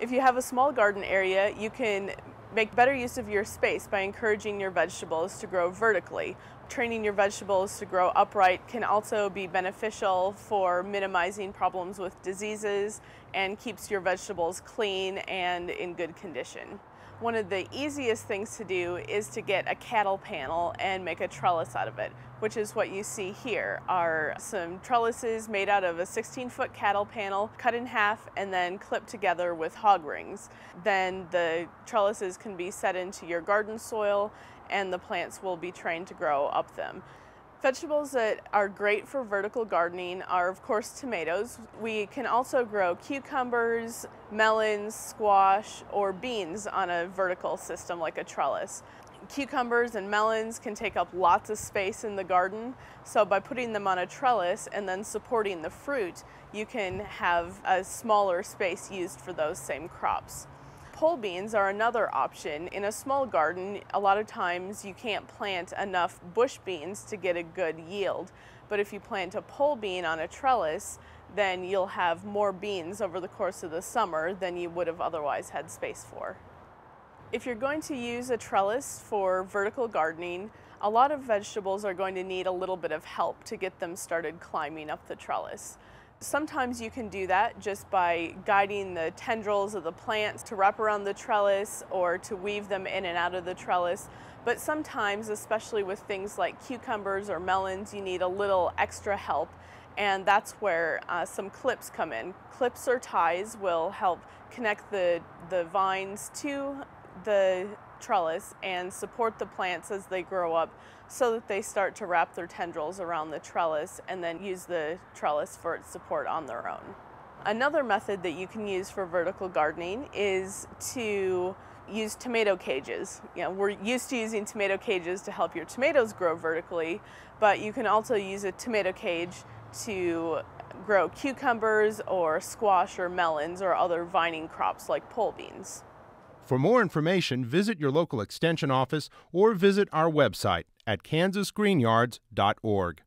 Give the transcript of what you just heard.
If you have a small garden area, you can make better use of your space by encouraging your vegetables to grow vertically. Training your vegetables to grow upright can also be beneficial for minimizing problems with diseases and keeps your vegetables clean and in good condition. One of the easiest things to do is to get a cattle panel and make a trellis out of it, which is what you see here are some trellises made out of a 16-foot cattle panel cut in half and then clipped together with hog rings. Then the trellises can be set into your garden soil and the plants will be trained to grow up them. Vegetables that are great for vertical gardening are, of course, tomatoes. We can also grow cucumbers, melons, squash, or beans on a vertical system like a trellis. Cucumbers and melons can take up lots of space in the garden, so by putting them on a trellis and then supporting the fruit, you can have a smaller space used for those same crops. Pole beans are another option. In a small garden, a lot of times you can't plant enough bush beans to get a good yield. But if you plant a pole bean on a trellis, then you'll have more beans over the course of the summer than you would have otherwise had space for. If you're going to use a trellis for vertical gardening, a lot of vegetables are going to need a little bit of help to get them started climbing up the trellis. Sometimes you can do that just by guiding the tendrils of the plants to wrap around the trellis or to weave them in and out of the trellis. But sometimes, especially with things like cucumbers or melons, you need a little extra help, and that's where some clips come in. Clips or ties will help connect the vines to the trellis and support the plants as they grow up so that they start to wrap their tendrils around the trellis and then use the trellis for its support on their own. Another method that you can use for vertical gardening is to use tomato cages. You know, we're used to using tomato cages to help your tomatoes grow vertically, but you can also use a tomato cage to grow cucumbers or squash or melons or other vining crops like pole beans. For more information, visit your local extension office or visit our website at kansasgreenyards.org.